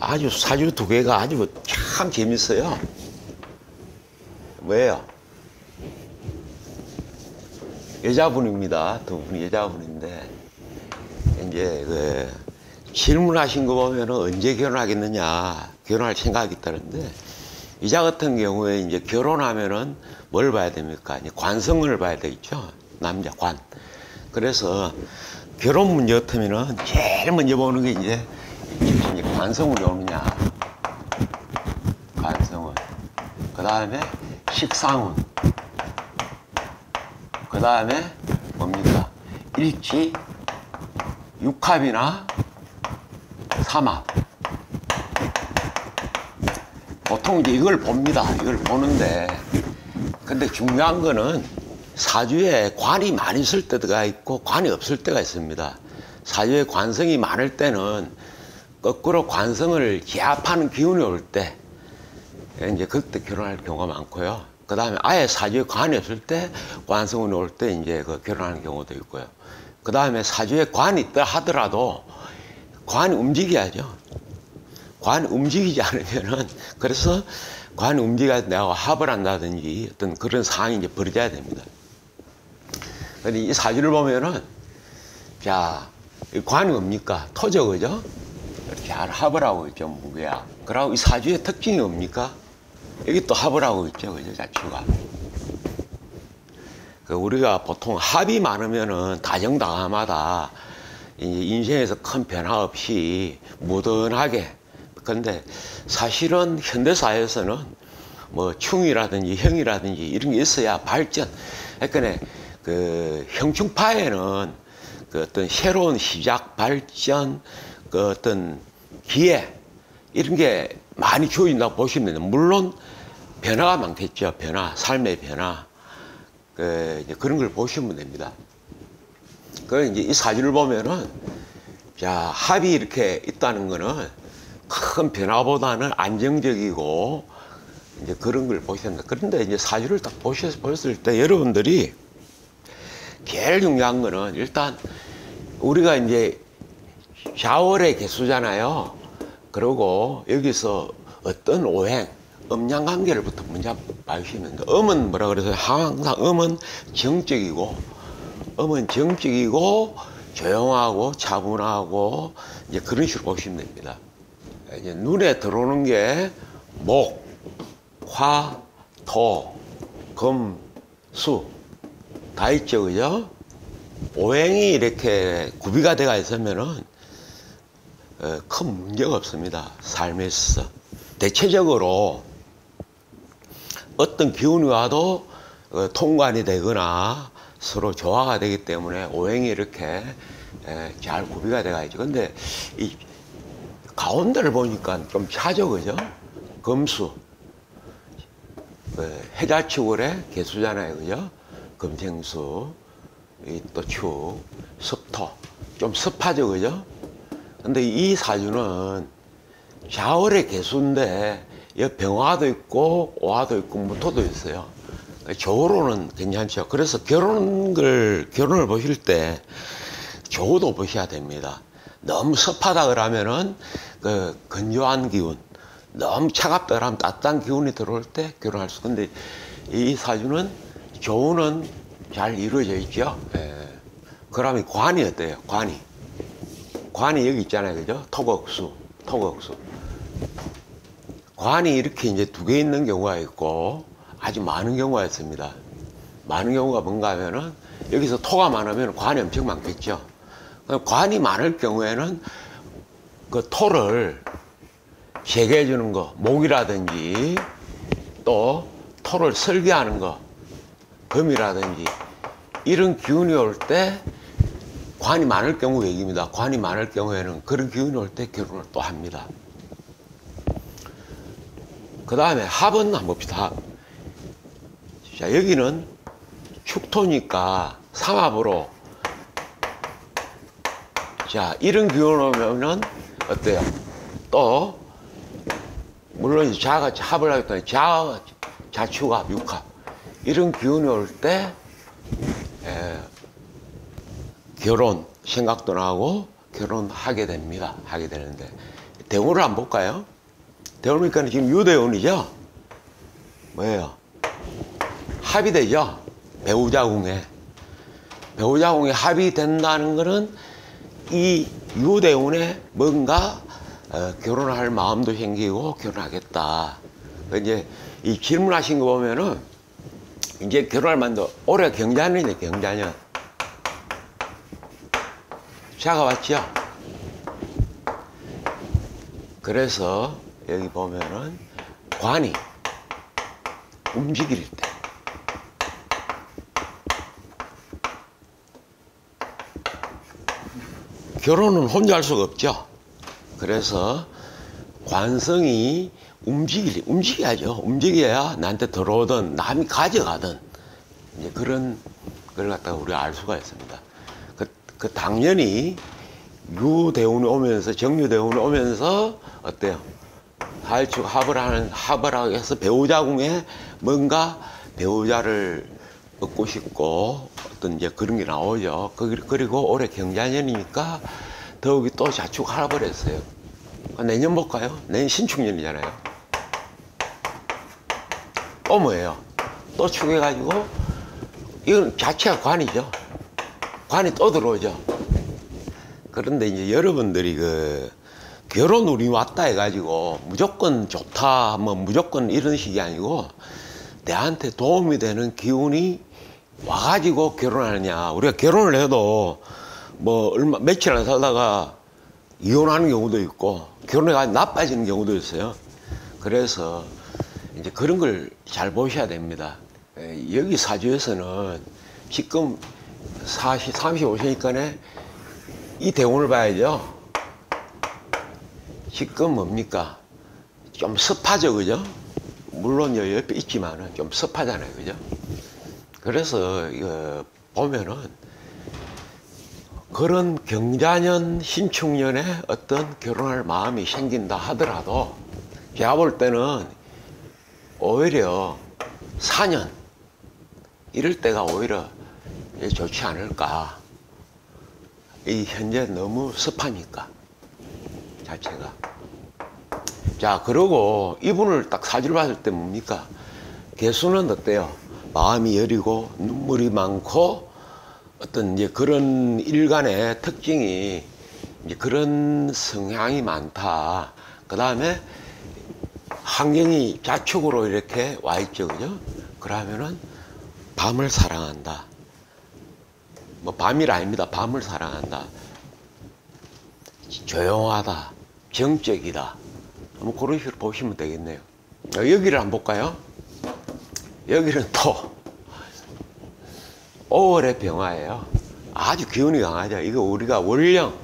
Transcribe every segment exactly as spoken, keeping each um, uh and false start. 아주 사주 두 개가 아주 참 재밌어요. 왜요? 여자분입니다. 두 분이 여자분인데, 이제, 그, 질문하신 거 보면 언제 결혼하겠느냐, 결혼할 생각이 있다는데, 이자 같은 경우에 이제 결혼하면은 뭘 봐야 됩니까? 이제 관성을 봐야 되겠죠? 남자 관. 그래서 결혼 문제 같으면은 제일 먼저 보는 게 이제, 이제 관성운이 오느냐. 관성운. 그 다음에 식상운. 그 다음에 뭡니까? 일지, 육합이나 삼합. 보통 이제 이걸 봅니다. 이걸 보는데. 근데 중요한 거는 사주에 관이 많이 있을 때가 있고 관이 없을 때가 있습니다. 사주에 관성이 많을 때는 거꾸로 관성을 제압하는 기운이 올 때, 이제 그때 결혼할 경우가 많고요. 그 다음에 아예 사주에 관이 없을 때 관성운이 올 때 이제 그 결혼하는 경우도 있고요. 그 다음에 사주에 관이 있다 하더라도 관이 움직여야죠. 관이 움직이지 않으면은, 그래서 관이 움직여야 내가 합을 한다든지 어떤 그런 상황이 이제 벌어져야 됩니다. 근데 이 사주를 보면은, 자, 관이 뭡니까? 토죠, 그죠? 이렇게 합을 하고 있죠, 무게야. 그러고 이 사주의 특징이 뭡니까? 여기 또 합을 하고 있죠, 그죠? 자추가. 그 우리가 보통 합이 많으면은 다정다감하다. 인생에서 큰 변화 없이 무던하게. 근데 사실은 현대사회에서는 뭐 충이라든지 형이라든지 이런 게 있어야 발전. 그러니까 그 형충파에는 그 어떤 새로운 시작, 발전, 그 어떤 기회 이런 게 많이 주어진다고 보시면 됩니다. 물론 변화가 많겠죠. 변화, 삶의 변화. 그 이제 그런 걸 보시면 됩니다. 그 이제 이 사주를 보면은, 자, 합이 이렇게 있다는 거는 큰 변화보다는 안정적이고, 이제 그런 걸 보셨는데, 그런데 이제 사주를 딱 보셨을 때 여러분들이 제일 중요한 거는 일단 우리가 이제 좌월의 개수잖아요. 그리고 여기서 어떤 오행, 음양 관계를부터 먼저 봐주시면 돼요. 음은 뭐라 그래서 항상 음은 정적이고, 음은 정적이고, 조용하고, 차분하고, 이제 그런 식으로 보시면 됩니다. 이제 눈에 들어오는 게 목, 화, 토, 금, 수 다 있죠, 그죠? 오행이 이렇게 구비가 돼가 있으면은 큰 문제가 없습니다. 삶에 있어서 대체적으로 어떤 기운이 와도 통관이 되거나 서로 조화가 되기 때문에 오행이 이렇게 잘 구비가 돼가 있죠. 근데 이 가운데를 보니까 좀 차죠, 그죠? 금수. 해자축월의 개수잖아요, 그죠? 금생수, 또 축, 습토. 좀 습하죠, 그죠? 근데 이 사주는 좌월의 개수인데, 여기 병화도 있고, 오화도 있고, 무토도 있어요. 조로는 괜찮죠. 그래서 결혼을, 결혼을 보실 때, 조도 보셔야 됩니다. 너무 습하다 그러면은 그 건조한 기운, 너무 차갑다 그러면 따뜻한 기운이 들어올 때 결혼할 수. 근데 이 사주는 조우는 잘 이루어져 있죠. 예. 그러면 관이 어때요? 관이. 관이 여기 있잖아요, 그죠? 토극수, 토극수. 관이 이렇게 이제 두 개 있는 경우가 있고 아주 많은 경우가 있습니다. 많은 경우가 뭔가 하면은 여기서 토가 많으면 관이 엄청 많겠죠. 관이 많을 경우에는 그 토를 제거해 주는 거, 목이라든지 또 토를 설계하는 거, 금이라든지 이런 기운이 올 때 관이 많을 경우 얘기입니다. 관이 많을 경우에는 그런 기운이 올 때 결혼을 또 합니다. 그 다음에 합은 한번 봅시다. 합. 자, 여기는 축토니까 삼합으로. 자, 이런 기운 오면은 어때요? 또 물론 자가 합을 하기 때문에 자, 자축합, 육합 이런 기운이 올 때 결혼 생각도 나고 결혼하게 됩니다. 하게 되는데 대운을 한번 볼까요? 대운을 보니까 지금 유대운이죠? 뭐예요? 합이 되죠? 배우자궁에. 배우자궁에 합이 된다는 거는 이 유대운에 뭔가 어, 결혼할 마음도 생기고 결혼하겠다. 이제 이 질문하신 거 보면은 이제 결혼할 만도 올해 경자년이네, 경자년. 샤가 왔죠? 그래서 여기 보면은 관이 움직일 때 결혼은 혼자 할 수가 없죠. 그래서 관성이 움직일, 움직여야죠. 움직여야 나한테 들어오든 남이 가져가든 이제 그런 걸 갖다가 우리가 알 수가 있습니다. 그, 그 당연히 유대운이 오면서 정유대운이 오면서 어때요? 사일축 합을 하는 합을 해서 배우자궁에 뭔가 배우자를 얻고 싶고 어떤 이제 그런 게 나오죠. 그리고 올해 경자년이니까 더욱이 또 자축 합을 했어요. 내년 볼까요? 내년 신축년이잖아요. 또 뭐예요? 또 축해가지고 이건 자체가 관이죠. 관이 또 들어오죠. 그런데 이제 여러분들이 그 결혼 운이 왔다 해가지고 무조건 좋다 뭐 무조건 이런 식이 아니고 내한테 도움이 되는 기운이 와가지고 결혼하느냐. 우리가 결혼을 해도 뭐 얼마 며칠 안 살다가 이혼하는 경우도 있고 결혼해가지고 나빠지는 경우도 있어요. 그래서 이제 그런 걸 잘 보셔야 됩니다. 여기 사주에서는 지금 삼십오 세니까는 이 대운을 봐야죠. 지금 뭡니까? 좀 습하죠, 그죠? 물론 여기 옆에 있지만은 좀 습하잖아요, 그죠? 그래서 이거 보면은 그런 경자년, 신축년에 어떤 결혼할 마음이 생긴다 하더라도 제가 볼 때는 오히려 사년 이럴 때가 오히려 좋지 않을까. 이 현재 너무 습하니까 자체가. 자, 그러고 이분을 딱 사주를 봤을 때 뭡니까? 개수는 어때요? 마음이 여리고 눈물이 많고 어떤 이제 그런 일간의 특징이 이제 그런 성향이 많다. 그 다음에 환경이 자축으로 이렇게 와 있죠, 그죠? 그러면은 밤을 사랑한다. 뭐 밤이라 아닙니다. 밤을 사랑한다. 조용하다. 정적이다. 뭐 그런 식으로 보시면 되겠네요. 여기를 한번 볼까요? 여기는 또 오월의 병화예요. 아주 기운이 강하죠. 이거 우리가 월령,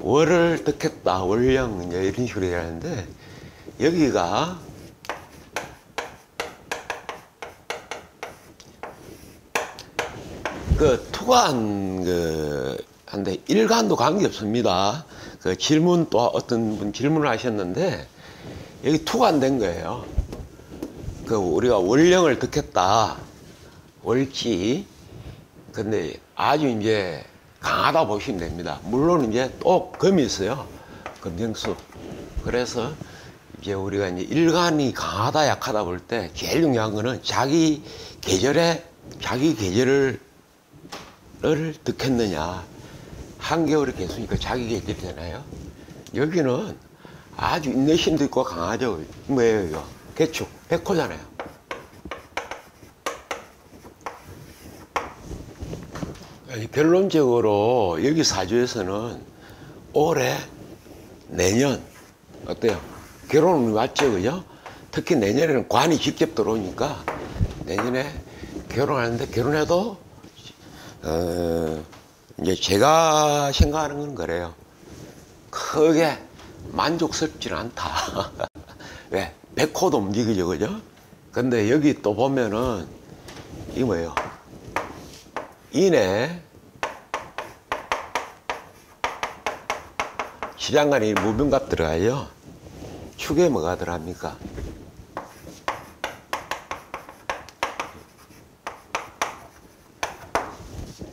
월을 듣겠다, 월령 이제 이런 식으로 얘기하는데 여기가 그 투관 그 한데 일간도 관계 없습니다. 그 질문 또 어떤 분 질문을 하셨는데 여기 투관된 거예요. 그 우리가 월령을 듣겠다, 월지. 근데 아주 이제 강하다 보시면 됩니다. 물론 이제 또 금이 있어요. 금정수. 그래서 이제 우리가 이제 일간이 강하다 약하다 볼 때 제일 중요한 거는 자기 계절에 자기 계절을 듣겠느냐. 한겨울이 개수니까 자기 계절이잖아요. 여기는 아주 인내심도 있고 강하죠. 뭐예요 이거? 개축 백호잖아요. 결론적으로 여기 사주에서는 올해 내년 어때요? 결혼이 왔죠, 그죠? 특히 내년에는 관이 직접 들어오니까 내년에 결혼하는데 결혼해도 어, 이제 제가 생각하는 건 그래요. 크게 만족스럽진 않다. 왜? 백호도 움직이죠, 그죠? 근데 여기 또 보면은 이게 뭐예요? 인에 시장간이 무병갑 들어가요. 축에 뭐가 들어갑니까?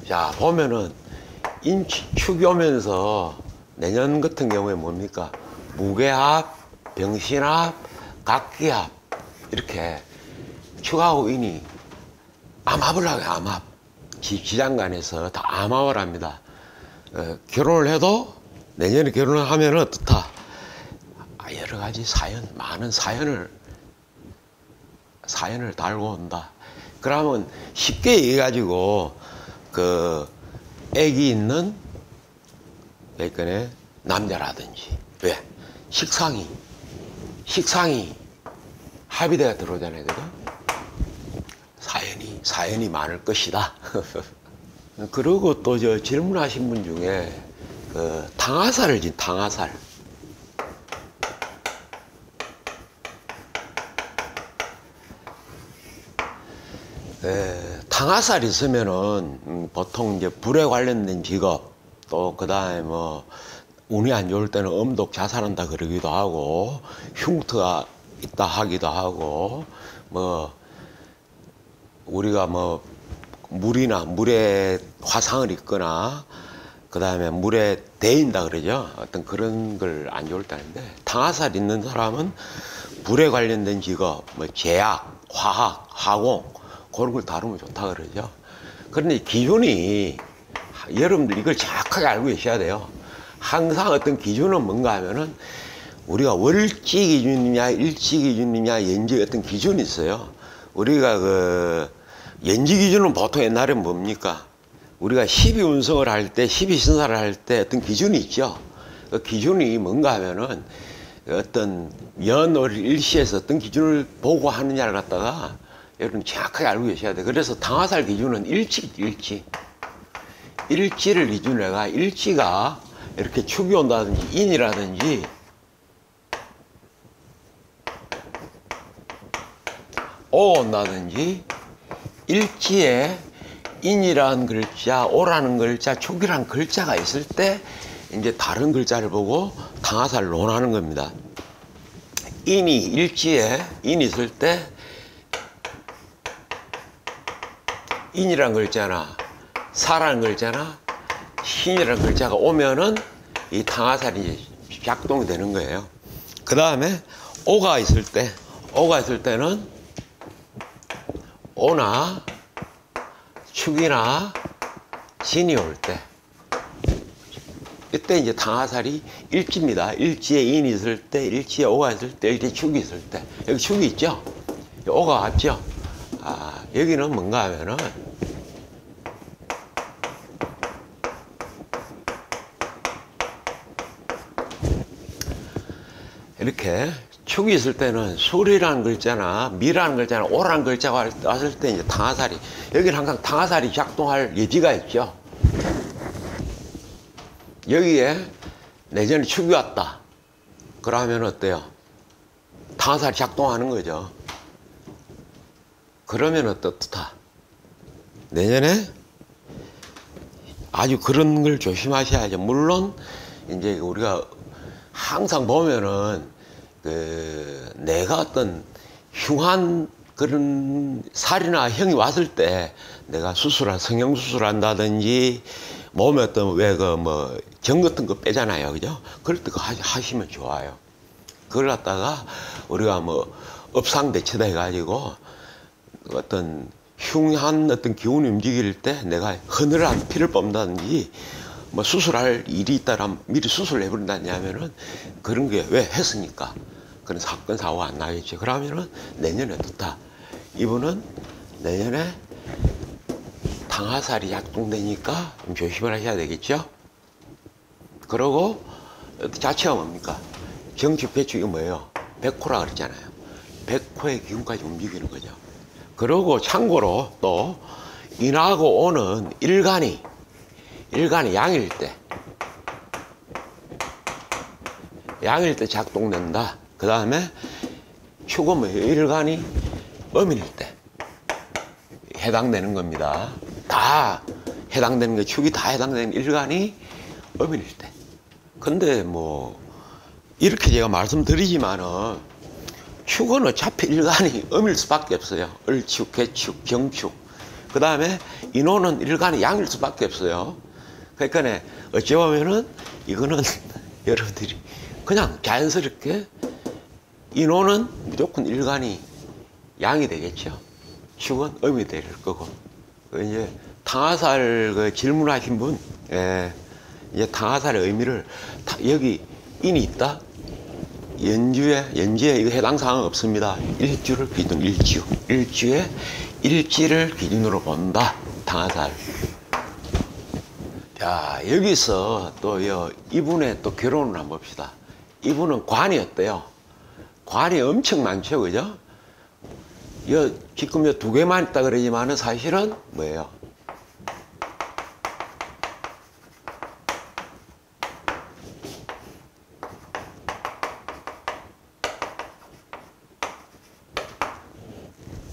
자, 보면은 인축이 오면서 내년 같은 경우에 뭡니까? 무게압, 병신압, 각기압 이렇게 추가호인이 암압을 하고요. 암압. 기장관에서 다 암압을 합니다. 어, 결혼을 해도 내년에 결혼을 하면 어떻다. 아, 여러 가지 사연, 많은 사연을 사연을 달고 온다. 그러면 쉽게 얘기해가지고 그 애기 있는 남자라든지 왜? 식상이 식상이 합의대가 들어오잖아요. 그죠? 사연이 사연이 많을 것이다. 그리고 또 저 질문하신 분 중에 그 당하살을 진 당하살 예, 당하살이 있으면은 음, 보통 이제 불에 관련된 직업 또 그다음에 뭐 운이 안 좋을 때는 음독 자살한다 그러기도 하고 흉터가 있다 하기도 하고 뭐 우리가 뭐 물이나 물에 화상을 입거나 그다음에 물에 데인다 그러죠. 어떤 그런 걸 안 좋을 때인데 당하살 있는 사람은 불에 관련된 직업 뭐 제약, 화학, 화공 그런 걸 다루면 좋다 그러죠. 그런데 기준이 여러분들 이걸 정확하게 알고 계셔야 돼요. 항상 어떤 기준은 뭔가 하면은 우리가 월지 기준이냐 일지 기준이냐 연지 어떤 기준이 있어요. 우리가 그 연지 기준은 보통 옛날에 뭡니까? 우리가 십이운성을 할 때 십이신사를 할 때 어떤 기준이 있죠. 그 기준이 뭔가 하면은 어떤 연월 일시에서 어떤 기준을 보고 하느냐를 갖다가 여러분 정확하게 알고 계셔야 돼. 그래서 당하살 기준은 일지, 일지. 일지를 기준으로 해가 일지가 이렇게 축이 온다든지 인이라든지 오 온다든지 일지에 인이라는 글자, 오라는 글자, 축이라는 글자가 있을 때 이제 다른 글자를 보고 당하살을 논하는 겁니다. 인이 일지에 인이 있을 때 인이란 글자나 사라는 글자나 신이란 글자가 오면은 이 당하살이 작동이 되는 거예요. 그 다음에 오가 있을 때, 오가 있을 때는 오나 축이나 신이 올 때, 이때 이제 당하살이 일지입니다. 일지에 인이 있을 때, 일지에 오가 있을 때, 일지에 축이 있을 때, 여기 축이 있죠? 오가 왔죠? 아, 여기는 뭔가 하면은 이렇게 축이 있을 때는 술이라는 글자나 미라는 글자나 오라는 글자가 왔을 때 이제 당하살이 여기는 항상 당하살이 작동할 여지가 있죠. 여기에 내전에 축이 왔다 그러면 어때요? 당하살이 작동하는 거죠. 그러면 어떻다. 내년에 아주 그런 걸 조심하셔야죠. 물론 이제 우리가 항상 보면은 그 내가 어떤 흉한 그런 살이나 형이 왔을 때 내가 수술한 성형 수술한다든지 몸에 어떤 왜 그 뭐 정 같은 거 빼잖아요, 그죠? 그럴 때 그거 하시면 좋아요. 그걸 갖다가 우리가 뭐 업상대체다 해가지고. 어떤 흉한 어떤 기운이 움직일 때 내가 흐느란 피를 뽑는다든지 뭐 수술할 일이 있다라면 미리 수술을 해버린다냐 하면은 그런 게 왜 했으니까 그런 사건 사고가 안 나겠지. 그러면은 내년에 어떻다. 이분은 내년에 당하살이 작동되니까 좀 조심을 하셔야 되겠죠. 그러고 자체가 뭡니까? 정축배축이 뭐예요? 백호라 그랬잖아요. 백호의 기운까지 움직이는 거죠. 그러고 참고로 또 인하고 오는 일간이 일간이 양일 때 양일 때 작동된다. 그 다음에 축은 뭐 일간이 음일 때 해당되는 겁니다. 다 해당되는 게 축이 다 해당되는 일간이 음일 때. 근데 뭐 이렇게 제가 말씀드리지만은 축은 어차피 일간이 음일 수밖에 없어요. 을축, 개축, 경축. 그 다음에 인호는 일간이 양일 수밖에 없어요. 그러니까 어찌 보면은 이거는 여러분들이 그냥 자연스럽게 인호는 무조건 일간이 양이 되겠죠. 휴은 음이 될 거고. 이제 당하살 그 질문하신 분, 예, 이제 당하살의 의미를 다, 여기 인이 있다. 연주에 연주에 이거 해당 사항은 없습니다. 일주를 기준 일주 일주에 일지를 기준으로 본다. 당하살. 자, 여기서 또 여, 이분의 또 결혼을 한번 봅시다. 이분은 관이었대요. 관이 엄청 많죠, 그죠? 여, 지금 여 두 개만 있다 그러지만은 사실은 뭐예요?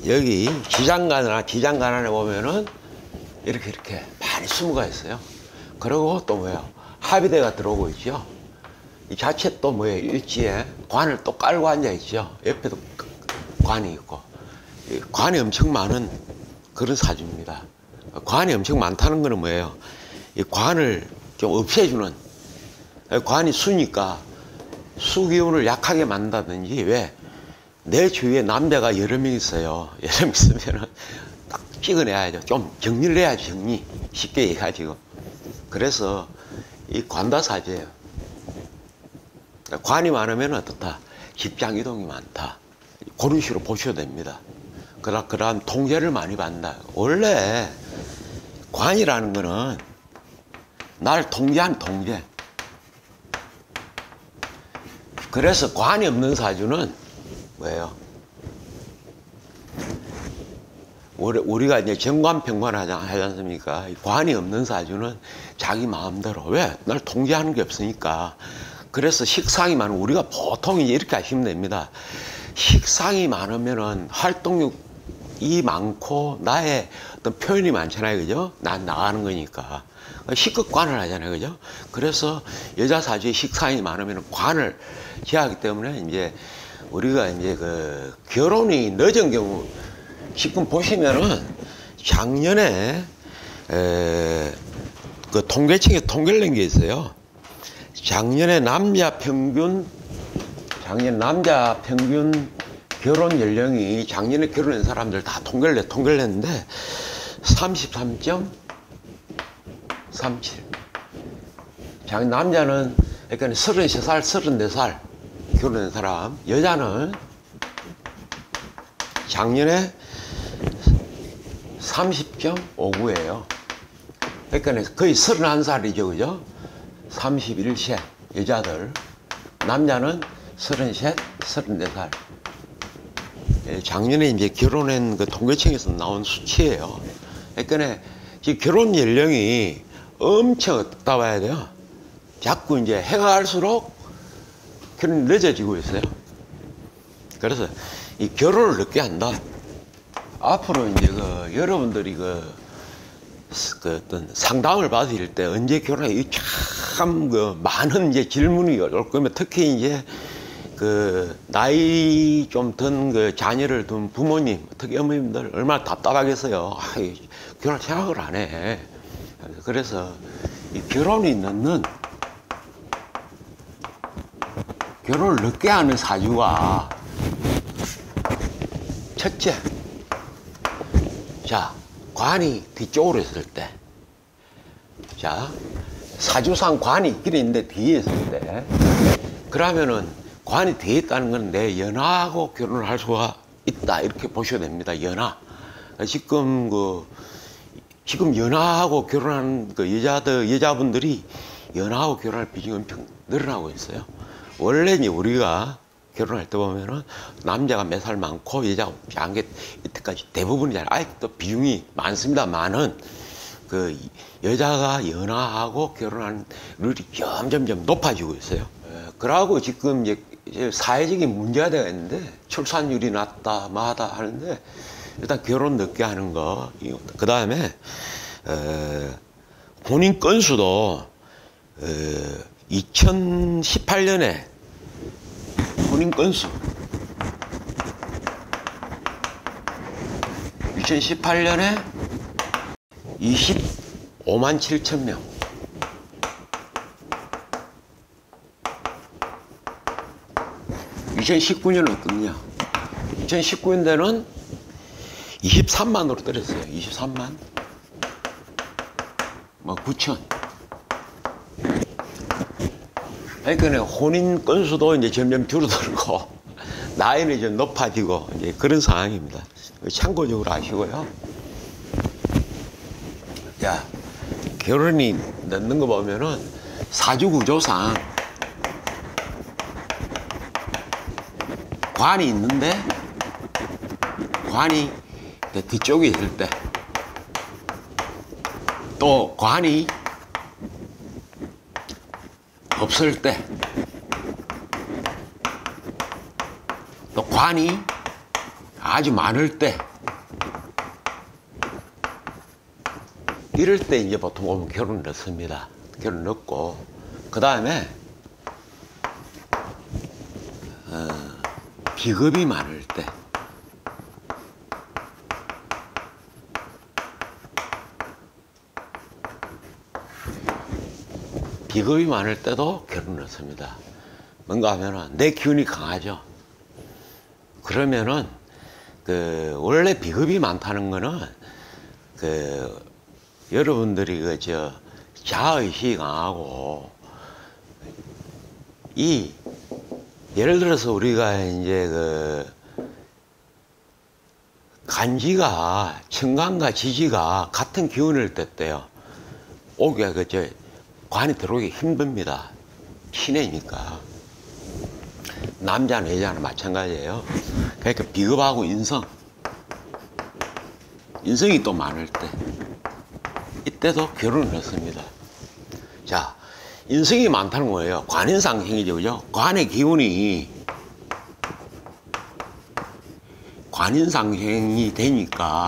여기 지장간이나 지장간 안에 보면은 이렇게 이렇게 많이 숨어가 있어요. 그리고 또 뭐예요? 합의대가 들어오고 있죠. 이 자체 또 뭐예요? 일지에 관을 또 깔고 앉아 있죠. 옆에도 관이 있고. 관이 엄청 많은 그런 사주입니다. 관이 엄청 많다는 거는 뭐예요? 이 관을 좀 없애주는, 관이 수니까 수기운을 약하게 만든다든지. 왜? 내 주위에 남자가 여러 명 있어요. 여러 명 있으면은 딱 찍어내야죠. 좀 정리를 해야지, 정리. 쉽게 얘기하지요. 그래서 이 관다사주예요. 관이 많으면 어떻다? 직장 이동이 많다. 그런 식으로 보셔도 됩니다. 그러, 그러한 통제를 많이 받는다. 원래 관이라는 거는 날 통제한 통제. 그래서 관이 없는 사주는 뭐예요? 우리, 우리가 이제 정관평관 하지, 하지 않습니까? 관이 없는 사주는 자기 마음대로. 왜? 날 통제하는 게 없으니까. 그래서 식상이 많으면 우리가 보통 이제 이렇게 하시면 됩니다. 식상이 많으면은 활동력이 많고 나의 어떤 표현이 많잖아요, 그죠? 난 나가는 거니까. 식극관을 하잖아요, 그죠? 그래서 여자 사주에 식상이 많으면 관을 제하기 때문에 이제 우리가 이제 그 결혼이 늦은 경우, 지금 보시면은 작년에 에 그 통계청에 통계를 낸 게 있어요. 작년에 남자 평균 작년 남자 평균 결혼 연령이, 작년에 결혼한 사람들 다 통계를 내, 통계를 냈는데 삼십삼 점 삼칠. 남자는 그러니까 서른세 살, 서른네 살 결혼한 사람, 여자는 작년에 삼십 점 오구예요. 그러니까 거의 서른한 살이죠, 그죠? 삼십일 세 여자들, 남자는 서른세, 서른네 살. 작년에 이제 결혼한 그 통계청에서 나온 수치예요. 그러니까 지금 결혼 연령이 엄청 따와야 돼요. 자꾸 이제 해가 갈수록 결혼이 늦어지고 있어요. 그래서 이 결혼을 늦게 한다. 앞으로 이제 그 여러분들이 그, 그 어떤 상담을 받으실 때 언제 결혼해? 참 그 많은 이제 질문이 올 거면, 특히 이제 그 나이 좀 든 그 자녀를 둔 부모님, 특히 어머님들 얼마나 답답하겠어요. 아, 결혼 생각을 안 해. 그래서 이 결혼이 늦는, 결혼을 늦게 하는 사주가 첫째, 자, 관이 뒤쪽으로 있을 때, 자, 사주상 관이 있긴 있는데 뒤에 있을 때, 그러면은 관이 뒤에 있다는 건 내 연하하고 결혼을 할 수가 있다, 이렇게 보셔야 됩니다. 연하. 지금 그 지금 연하하고 결혼한 그 여자들, 여자분들이 연하하고 결혼할 비중이 엄청 늘어나고 있어요. 원래 이제 우리가 결혼할 때 보면은 남자가 몇 살 많고 여자가 안 게 이때까지 대부분이잖아요. 아직도 비중이 많습니다만은 그 여자가 연하하고 결혼하는 룰이 점점점 높아지고 있어요. 그러고 지금 이제 사회적인 문제가 되어 있는데 출산율이 낮다 마다 하는데, 일단 결혼 늦게 하는 거, 그 다음에 혼인 건수도 이천십팔 년에 혼인 건수 이천십팔 년에 이십오만 칠천 명 이천십구 년은 어떻냐? 이천십구 년대는 이십삼만으로 떨어졌어요. 이십삼만. 뭐 구천. 그러니까 혼인 건수도 이제 점점 줄어들고, 나이는 이제 높아지고, 이제 그런 상황입니다. 참고적으로 아시고요. 자, 결혼이 늦는 거 보면은 사주구조상 관이 있는데, 관이 뒤쪽에 있을 때, 또 관이 없을 때, 또 관이 아주 많을 때, 이럴 때 이제 보통 오면 결혼을 넣습니다. 결혼을 넣고, 그 다음에, 어, 비급이 많을 때, 비급이 많을 때도 결혼을 넣습니다. 뭔가 하면은, 내 기운이 강하죠. 그러면은, 그, 원래 비급이 많다는 거는, 그, 여러분들이 그 저 자아의식이 강하고, 이 예를 들어서 우리가 이제 그 간지가 천간과 지지가 같은 기운을 뗐대요. 오게 그 저 관이 들어오기 힘듭니다. 신해니까. 남자는 여자는 마찬가지예요. 그러니까 비급하고 인성, 인성이 또 많을 때, 이때도 결혼을 했습니다. 자, 인성이 많다는 거예요. 관인상생이죠, 그죠? 관의 기운이, 관인상생이 되니까,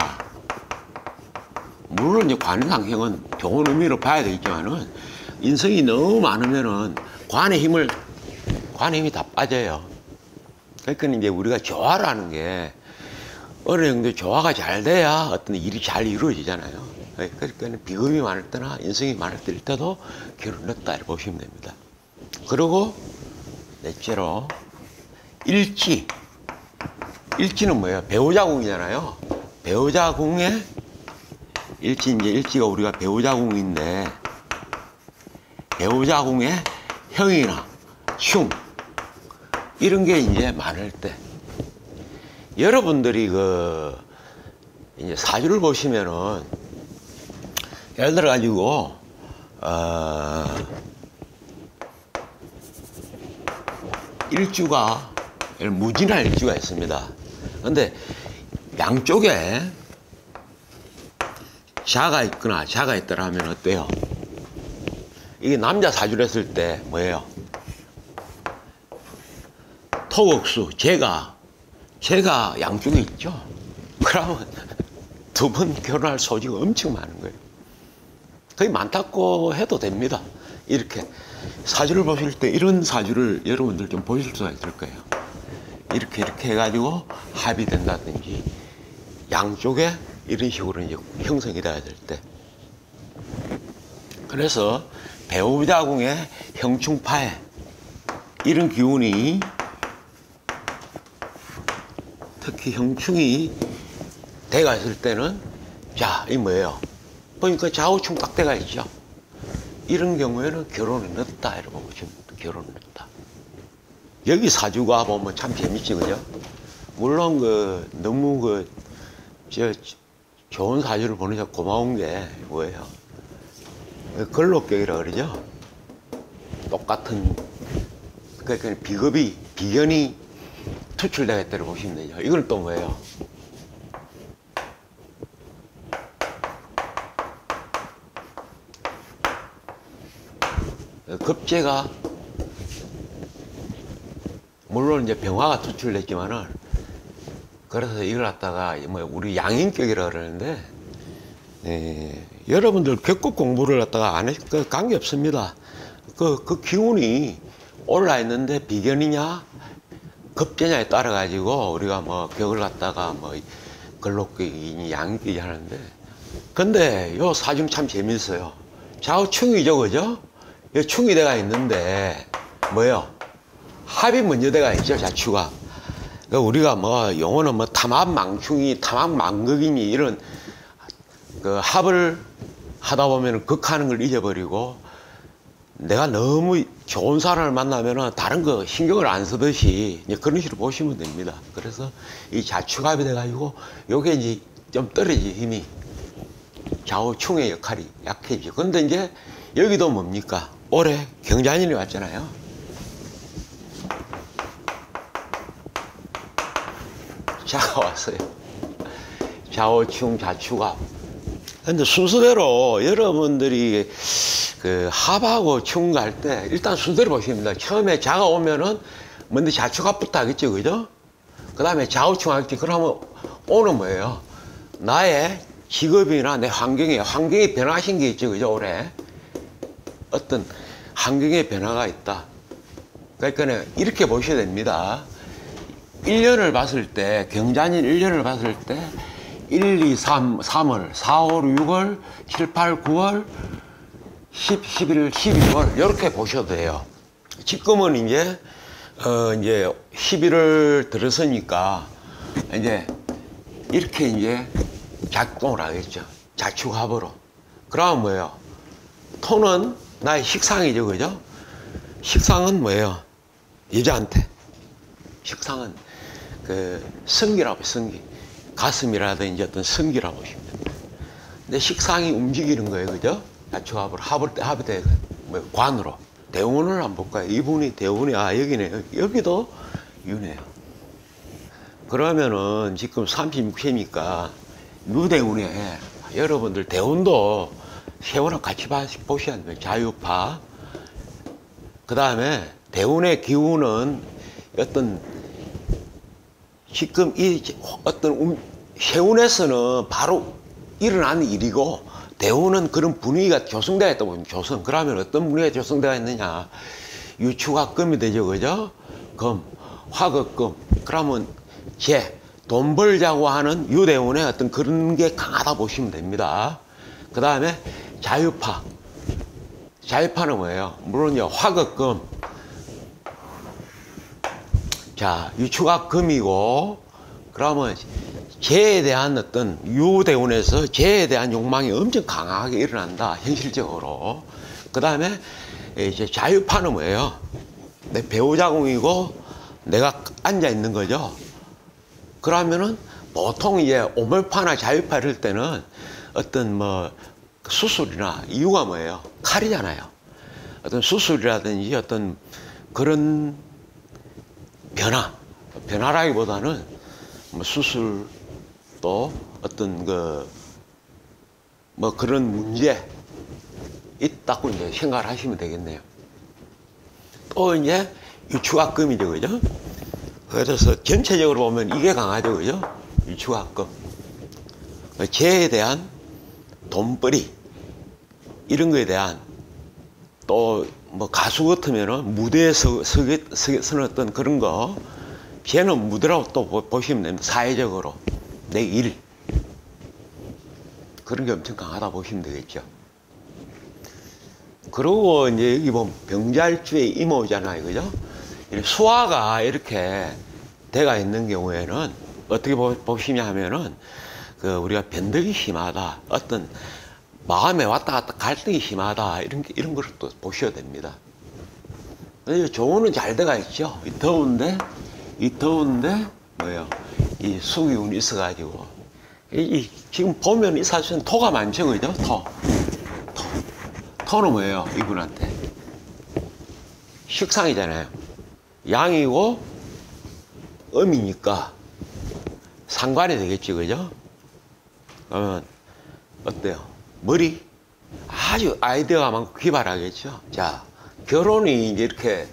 물론 이제 관인상생은 좋은 의미로 봐야 되겠지만은, 인성이 너무 많으면은 관의 힘을, 관의 힘이 다 빠져요. 그러니까 이제 우리가 조화라는 게, 어느 정도 조화가 잘 돼야 어떤 일이 잘 이루어지잖아요. 그러니까 비급이 많을 때나 인성이 많을 때일 때도 결혼을 했다 이렇게 보시면 됩니다. 그리고 넷째로 일지. 일지는 뭐예요? 배우자궁이잖아요. 배우자궁에 일지, 이제 일지가 우리가 배우자궁인데, 배우자궁에 형이나 흉 이런 게 이제 많을 때, 여러분들이 그 이제 사주를 보시면은, 예를 들어가지고, 어, 일주가, 무진할 일주가 있습니다. 근데 양쪽에 자가 있거나 자가 있더라면 어때요? 이게 남자 사주를 했을 때 뭐예요? 토극수, 재가, 재가 양쪽에 있죠? 그러면 두 번 결혼할 소지가 엄청 많은 거예요. 거의 많다고 해도 됩니다. 이렇게 사주를 보실 때 이런 사주를 여러분들 좀 보실 수가 있을 거예요. 이렇게 이렇게 해가지고 합의된다든지, 양쪽에 이런 식으로 이제 형성이 돼야 될 때. 그래서 배우자궁의 형충파에 이런 기운이, 특히 형충이 돼가 있을 때는, 자, 이 뭐예요? 보니까 좌우충 딱 돼가 있죠. 이런 경우에는 결혼을 늦다. 이러고 보시면 결혼을 늦다. 여기 사주가 보면 참 재밌지, 그죠? 물론 그 너무 그 저 좋은 사주를 보내서 고마운 게 뭐예요? 걸록격이라 그러죠. 똑같은, 그러니까 비급이, 비견이 투출되겠다고 보시면 되죠. 이건 또 뭐예요? 급제가, 물론 이제 병화가 투출됐지만은, 그래서 이걸 갖다가 뭐 우리 양인격이라 그러는데, 예, 여러분들 격국 공부를 갖다가 안 했, 그 관계 없습니다. 그, 그 기운이 올라 있는데 비견이냐, 급제냐에 따라 가지고 우리가 뭐 격을 갖다가 뭐 걸록격이니 양인격이 하는데, 근데 요 사중 참 재밌어요. 좌우충이죠, 그죠? 충이 돼가 있는데, 뭐예요? 합이 먼저 돼가 있죠, 자추가. 그러니까 우리가 뭐 용어는 뭐 탐합망충이, 탐합망극이니 이런 그 합을 하다 보면 극하는 걸 잊어버리고, 내가 너무 좋은 사람을 만나면 다른 거 신경을 안 쓰듯이 이제 그런 식으로 보시면 됩니다. 그래서 이 좌측압이 돼가지고 요게 이제 좀 떨어지, 힘이. 좌우충의 역할이 약해지죠. 근데 이제 여기도 뭡니까? 올해 경자년이 왔잖아요. 자가 왔어요. 좌우충, 좌측압. 근데 순서대로 여러분들이 그 합하고 충 갈 때 일단 순서를 보십니다. 처음에 자가 오면은 먼저 좌측압부터 하겠죠, 그죠? 그 다음에 좌우충 하겠죠. 그러면 오는 뭐예요? 나의 직업이나 내 환경에 환경이 변화하신 게 있죠, 그죠? 올해 어떤 환경의 변화가 있다. 그러니까 이렇게 보셔야 됩니다. 일 년을 봤을 때, 경자년 일 년을 봤을 때 일, 이, 삼, 삼월, 사월, 육월, 칠, 팔, 구월, 십, 십일, 십이월, 이렇게 보셔도 돼요. 지금은 이제, 어, 이제 십일월 들었으니까, 이제, 이렇게 이제 작동을 하겠죠. 좌축합으로. 그러면 뭐예요? 토는 나의 식상이죠, 그죠? 식상은 뭐예요? 여자한테. 식상은 그, 성기라고, 성기. 가슴이라든지 어떤 성기라고 보시면 됩니다. 근데 식상이 움직이는 거예요, 그죠? 좌축합으로 합을 때 합이 돼 뭐 관으로 대운을 한번 볼까요? 이분이 대운이 아 여기네요. 여기도 유네요. 그러면은 지금 삼십육 회니까 유대운에 여러분들 대운도 세운하고 같이 보셔야 됩니다. 자유파. 그 다음에 대운의 기운은 어떤 지금 이 어떤 세운에서는 바로 일어난 일이고, 대운은 그런 분위기가 조성되어 있다고 보면 조성. 그러면 어떤 분위기가 조성되어 있느냐? 유추가 금이 되죠, 그죠? 금, 화극금. 그러면 재, 돈 벌자고 하는 유대운의 어떤 그런 게 강하다 보시면 됩니다. 그 다음에 자유파. 자유파는 뭐예요? 물론 화극금. 자, 유추가 금이고, 그러면 재에 대한 어떤 유대운에서 재에 대한 욕망이 엄청 강하게 일어난다, 현실적으로. 그 다음에 이제 자유파는 뭐예요? 내 배우자궁이고 내가 앉아 있는 거죠. 그러면은 보통 이제 오물파나 자유파 이럴 때는 어떤 뭐 수술이나 이유가 뭐예요? 칼이잖아요. 어떤 수술이라든지 어떤 그런 변화, 변화라기보다는 뭐 수술, 또 어떤 그 뭐 그런 문제 있다고 이제 생각을 하시면 되겠네요. 또 이제 유추합금이죠, 그죠? 그래서 전체적으로 보면 이게 강하죠, 그죠? 유추합금. 재에 대한 돈벌이, 이런 거에 대한, 또 뭐 가수 같으면은 무대에 서, 서, 서, 서는 어떤 그런 거, 재는 무대라고 또 보시면 됩니다. 사회적으로. 내 일, 그런 게 엄청 강하다 보시면 되겠죠. 그리고 이제 여기 보면 병잘주의 임오잖아요, 그죠? 수화가 이렇게 돼가 있는 경우에는 어떻게 보시냐 하면은 그 우리가 변덕이 심하다, 어떤 마음에 왔다 갔다 갈등이 심하다, 이런 이런 걸 또 보셔야 됩니다. 조운은 잘 돼가 있죠. 이 더운데 이 더운데 뭐예요? 이 수기운이 있어가지고, 이, 이, 지금 보면 이 사실은 토가 많죠, 그죠? 토. 토. 토는 뭐예요, 이분한테? 식상이잖아요. 양이고, 음이니까 상관이 되겠지, 그죠? 그러면, 어때요? 머리? 아주 아이디어가 많고 기발하겠죠? 자, 결혼이 이제 이렇게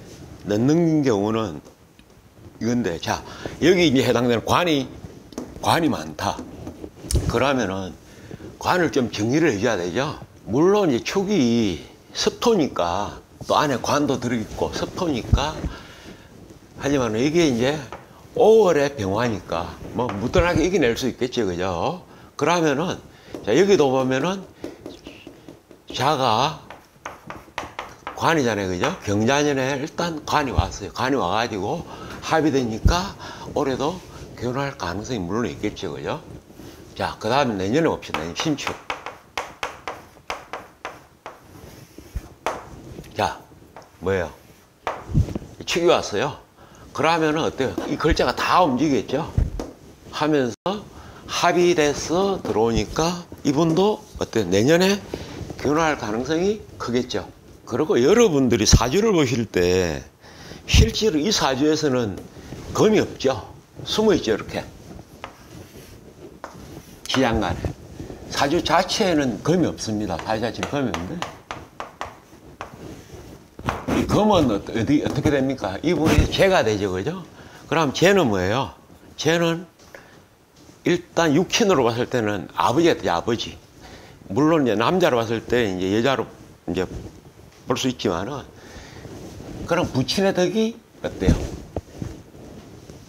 늦는 경우는 이건데, 자, 여기 이제 해당되는 관이, 관이 많다. 그러면은, 관을 좀 정리를 해줘야 되죠. 물론 이제 축이 습토니까, 또 안에 관도 들어있고, 습토니까, 하지만 이게 이제 오월의 병화니까, 뭐, 무던하게 이겨낼 수 있겠죠, 그죠? 그러면은, 자, 여기도 보면은, 자가 관이잖아요, 그죠? 경자년에 일단 관이 왔어요. 관이 와가지고 합의되니까 올해도 결혼할 가능성이 물론 있겠죠, 그죠? 자, 그 다음에 내년에 봅시다. 내년 신축. 자, 뭐예요? 축이 왔어요. 그러면은 어때요? 이 글자가 다 움직이겠죠? 하면서 합의돼서 들어오니까 이분도 어때요? 내년에 결혼할 가능성이 크겠죠. 그리고 여러분들이 사주를 보실 때 실제로 이 사주에서는 금이 없죠. 숨어있죠, 이렇게. 지장간에. 사주 자체에는 금이 없습니다. 사주 자체는 금이 없는데. 이 금은 어디, 어떻게 됩니까? 이분이 재가 되죠, 그죠? 그럼 재는 뭐예요? 재는 일단 육친으로 봤을 때는 아버지가 되죠, 아버지. 물론 이제 남자로 봤을 때 이제 여자로 이제 볼 수 있지만은, 그럼 부친의 덕이 어때요?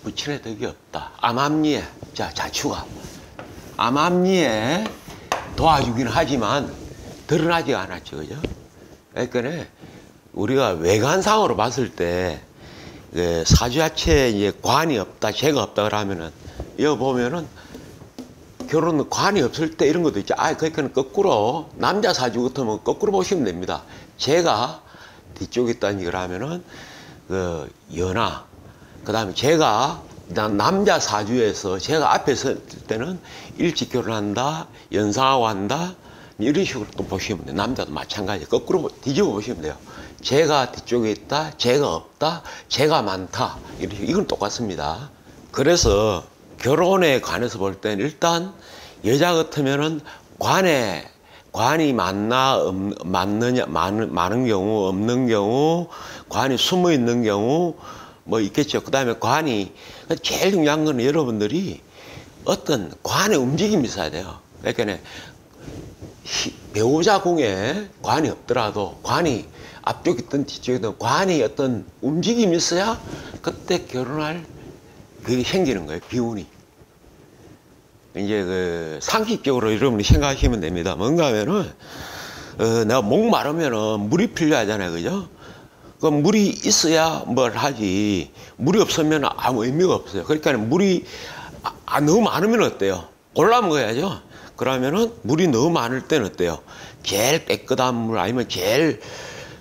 부친의 덕이 없다. 암암리에, 자, 자추가. 암암리에 도와주긴 하지만 드러나지가 않았죠, 그죠? 그러니까 우리가 외관상으로 봤을 때 사주 자체에 이제 관이 없다, 재가 없다 그러면은, 여기 보면은 결혼은 관이 없을 때 이런 것도 있죠. 아, 그러니까 거꾸로, 남자 사주 같으면 거꾸로 보시면 됩니다. 재가 뒤쪽에 있다는 얘기를 하면은, 그, 연하. 그 다음에 재가, 남자 사주에서 재가 앞에 있을 때는 일찍 결혼한다, 연상하고 한다, 이런 식으로 또 보시면 돼요. 남자도 마찬가지. 거꾸로 뒤집어 보시면 돼요. 재가 뒤쪽에 있다, 재가 없다, 재가 많다. 이런 식으로. 이건 똑같습니다. 그래서, 결혼에 관해서 볼 때는 일단 여자 같으면은 관에 관이 많나 음, 많느냐 많은 많은 경우 없는 경우 관이 숨어 있는 경우 뭐 있겠죠. 그다음에 관이 제일 중요한 건 여러분들이 어떤 관의 움직임이 있어야 돼요. 그러니까 배우자 공에 관이 없더라도 관이 앞쪽에 있든 뒤쪽에 있든 관이 어떤 움직임이 있어야 그때 결혼할 그게 생기는 거예요, 비운이. 이제 그 상식적으로 여러분이 생각하시면 됩니다. 뭔가 하면은, 어, 내가 목 마르면은 물이 필요하잖아요, 그죠? 그 물이 있어야 뭘 하지. 물이 없으면 아무 의미가 없어요. 그러니까 물이 아, 너무 많으면 어때요? 골라 먹어야죠. 그러면은 물이 너무 많을 때는 어때요? 제일 깨끗한 물 아니면 제일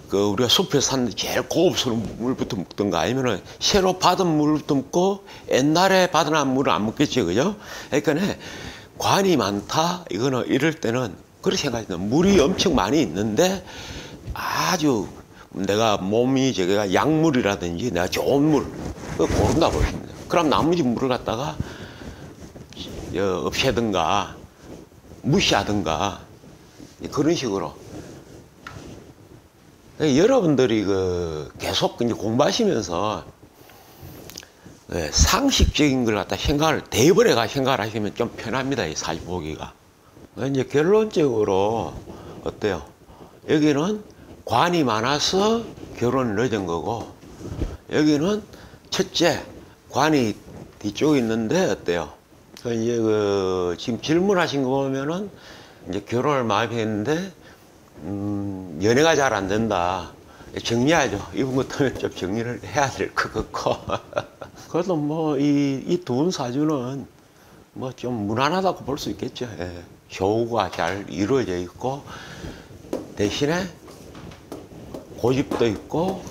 그 우리가 숲에서 산 제일 고급스러운 물부터 먹던가 아니면은 새로 받은 물부터 먹고 옛날에 받은 물은 안 먹겠죠, 그죠? 그러니까 관이 많다 이거는 이럴 때는 그렇게 생각해요. 물이 엄청 많이 있는데 아주 내가 몸이 제가 약물이라든지 내가 좋은 물 고른다 보십니다. 그럼 나머지 물을 갖다가 없애든가 무시하든가 그런 식으로. 여러분들이 그 계속 이제 공부하시면서 상식적인 걸 갖다 생각을 대입을 해가 생각을 하시면 좀 편합니다. 이 사주 보기가. 이제 결론적으로 어때요? 여기는 관이 많아서 결혼을 늦은 거고 여기는 첫째 관이 뒤쪽에 있는데 어때요? 이제 그 지금 질문하신 거 보면은 이제 결혼을 많이 했는데. 음, 연애가 잘 안 된다. 정리하죠. 이분 같으면 좀 정리를 해야 될 것 같고. 그래도 뭐, 이, 이 두 사주는 뭐 좀 무난하다고 볼 수 있겠죠. 예. 효우가 잘 이루어져 있고, 대신에 고집도 있고,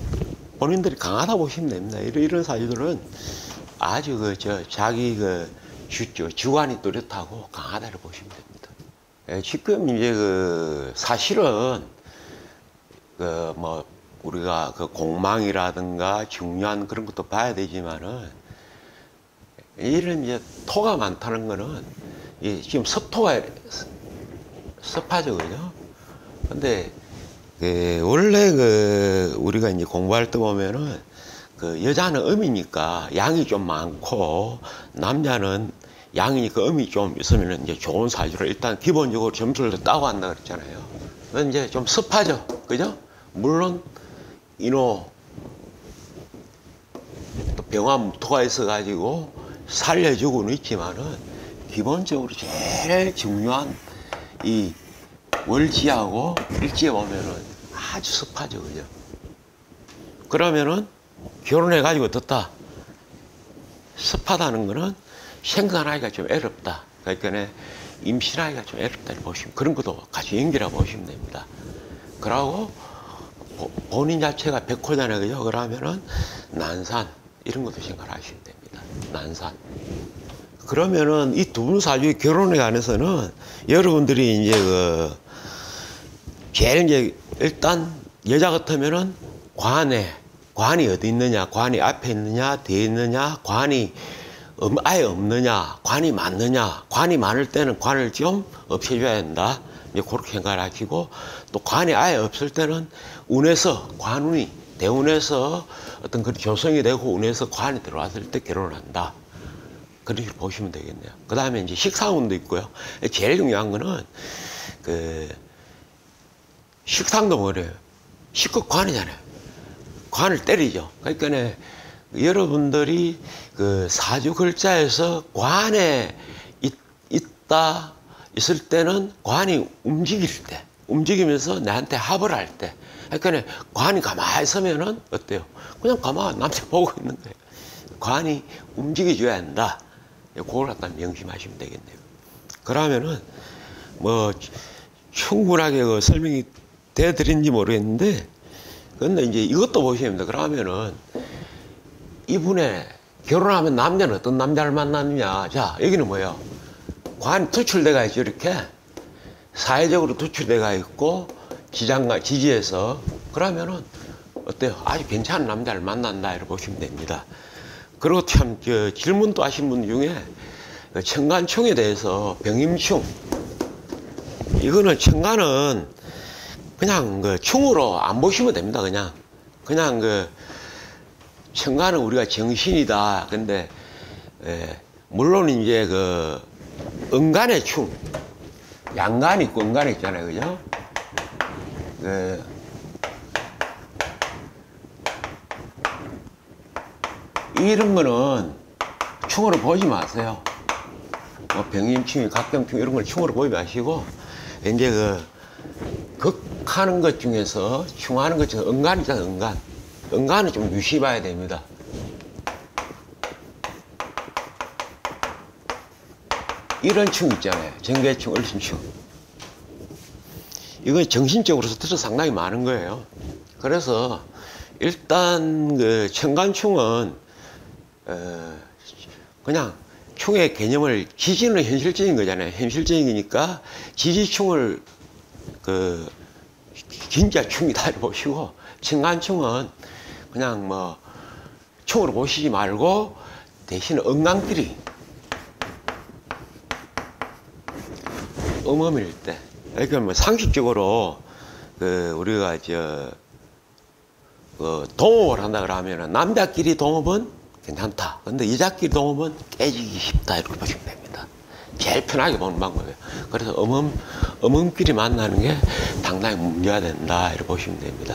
본인들이 강하다고 보시면 됩니다. 이런, 이런 사주들은 아주 그, 저, 자기 그, 주, 주관이 뚜렷하고 강하다고 보시면 됩니다. 예, 지금 이제 그 사실은 그 뭐 우리가 그 공망이라든가 중요한 그런 것도 봐야 되지만은 이런 이제 토가 많다는 거는 예, 지금 섭토가 섭하죠, 그죠? 근데 그 원래 그 우리가 이제 공부할 때 보면은 그 여자는 음이니까 양이 좀 많고 남자는 양이니까 음이 좀 있으면 이제 좋은 사주를 일단 기본적으로 점수를 따고 한다 그랬잖아요. 이제 좀 습하죠. 그죠? 물론, 인호, 또 병화무토가 있어가지고 살려주고는 있지만은 기본적으로 제일 중요한 이 월지하고 일지에 보면은 아주 습하죠. 그죠? 그러면은 결혼해가지고 듣다. 습하다는 거는 생산하기가 좀 어렵다. 그러니까 임신하기가 좀 어렵다. 보시면 그런 것도 같이 연결하고 보시면 됩니다. 그러고 본인 자체가 백호잖아요. 그죠? 그러면은 난산, 이런 것도 생각하시면 됩니다. 난산. 그러면은 이 두 분 사주의 결혼에 관해서는 여러분들이 이제 그 제일 이제 일단 여자 같으면은 관에, 관이 어디 있느냐, 관이 앞에 있느냐, 뒤에 있느냐, 관이 아예 없느냐, 관이 많느냐, 관이 많을 때는 관을 좀 없애줘야 된다. 이제 그렇게 생각을 하시고, 또 관이 아예 없을 때는 운에서, 관운이, 대운에서 어떤 그런 조성이 되고 운에서 관이 들어왔을 때 결혼을 한다. 그렇게 보시면 되겠네요. 그 다음에 이제 식상운도 있고요. 제일 중요한 거는, 그, 식상도 뭐래요? 식극관이잖아요. 관을 때리죠. 그러니까 여러분들이 그 사주 글자에서 관에 있, 있다, 있을 때는 관이 움직일 때, 움직이면서 나한테 합을 할 때, 그러니까 관이 가만히 있으면은 어때요? 그냥 가만히 남자 보고 있는 거예요. 관이 움직여줘야 한다. 그걸 갖다 명심하시면 되겠네요. 그러면은 뭐 충분하게 그 설명이 되어드린지 모르겠는데, 근데 이제 이것도 보시면 됩니다. 그러면은 이분의 결혼하면 남자는 어떤 남자를 만나느냐. 자, 여기는 뭐예요? 관이 투출돼가 있죠. 이렇게 사회적으로 투출돼가 있고 지장과 지지에서, 그러면은 어때요? 아주 괜찮은 남자를 만난다. 이렇게 보시면 됩니다. 그리고 참 그 질문도 하신 분 중에 천간충에 대해서 병임충, 이거는 천간은 그냥 그 충으로 안 보시면 됩니다. 그냥 그냥 그 천간은 우리가 정신이다. 근데 예, 물론 이제 그 음간의 충, 양간이 있고 음간이 있잖아요. 그죠? 그 이런 거는 충으로 보지 마세요. 뭐 병임충, 각경충 이런 걸 충으로 보지 마시고, 이제 그 극하는 것 중에서, 충하는 것 중에서 음간 있잖아요. 음간. 음간은 좀 유심히 봐야 됩니다. 이런 충 있잖아요. 정계충, 을심충. 이건 정신적으로 스트레스 상당히 많은 거예요. 그래서 일단 그 천간충은 어, 그냥 충의 개념을, 지지는 현실적인 거잖아요. 현실적이니까 지지충을 그 긴자충이다 이렇게 보시고, 천간충은 그냥 뭐 충으로 보시지 말고 대신 음간끼리 음음일 때, 그러니까 뭐 상식적으로 그 우리가 저 그 동업을 한다 그러면 남자끼리 동업은 괜찮다. 근데 이자끼리 동업은 깨지기 쉽다. 이렇게 보시면 됩니다. 제일 편하게 보는 방법이에요. 그래서 음음, 음음끼리 만나는 게 당당히 문제가 된다. 이렇게 보시면 됩니다.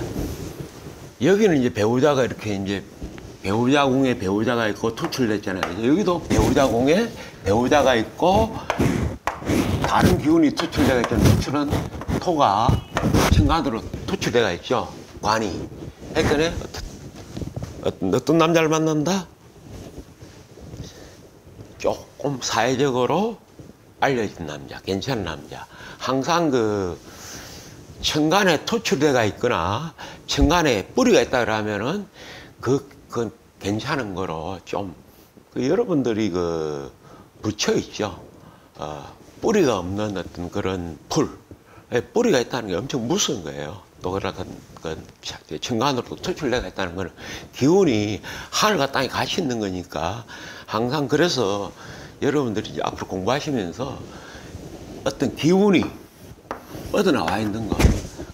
여기는 이제 배우자가 이렇게 이제 배우자궁에 배우자가 있고 투출됐잖아요. 여기도 배우자궁에 배우자가 있고 다른 기운이 투출되어 있죠. 투출은 토가 천간으로 투출되어 있죠. 관이. 그러니까 어떤, 어떤 남자를 만난다? 조금 사회적으로 알려진 남자, 괜찮은 남자. 항상 그 천간에 투출대가 있거나 천간에 뿌리가 있다 그러면은 그, 그 괜찮은 거로 좀 그 여러분들이 그 붙여 있죠. 어, 뿌리가 없는 어떤 그런 풀, 뿌리가 있다는 게 엄청 무서운 거예요. 또 그런 건 천간으로 투출되어 있다는 거는 기운이 하늘과 땅이 같이 있는 거니까, 항상 그래서 여러분들이 이제 앞으로 공부하시면서 어떤 기운이 뻗어나와 있는 거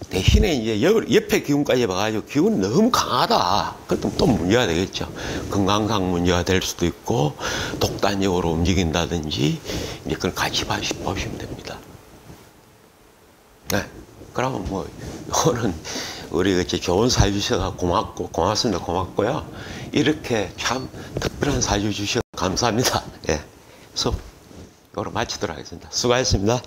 대신에 이제 옆에 기운까지 봐가지고 기운이 너무 강하다. 그럼 또 문제가 되겠죠. 건강상 문제가 될 수도 있고 독단적으로 움직인다든지, 이제 그걸 같이 보시면 됩니다. 네. 그러면 뭐 이거는 우리 이제 좋은 사주 주셔서 고맙고 고맙습니다. 고맙고요. 이렇게 참 특별한 사주 주셔서 감사합니다. 예, 수업 이거로 마치도록 하겠습니다. 수고하셨습니다.